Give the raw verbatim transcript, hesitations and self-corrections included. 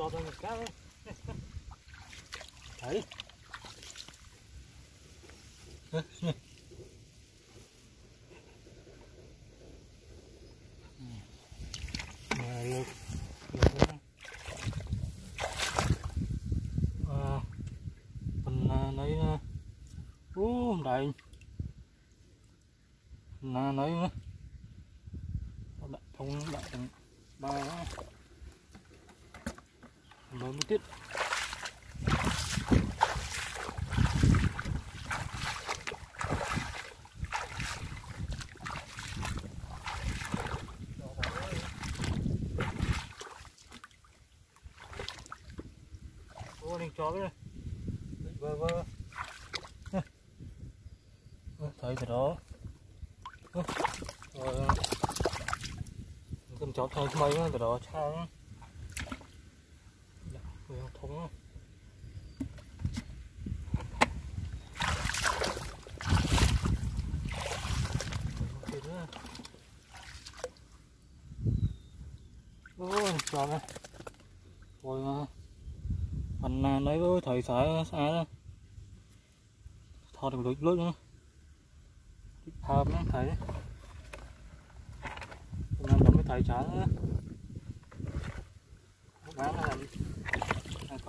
떠드니까 다이 đây là lấy nữa bạn không bạn ba lớn tiết ô đình chó đấy vơ vơ thấy cái đó rồi con chó thấy mấy cái đó chán thống ôi chó này rồi phần nào đấy với thấy sải sải đó thò được lưỡi lưỡi nữa thơm lắm thấy nên nó mới thấy chán á bán nó làm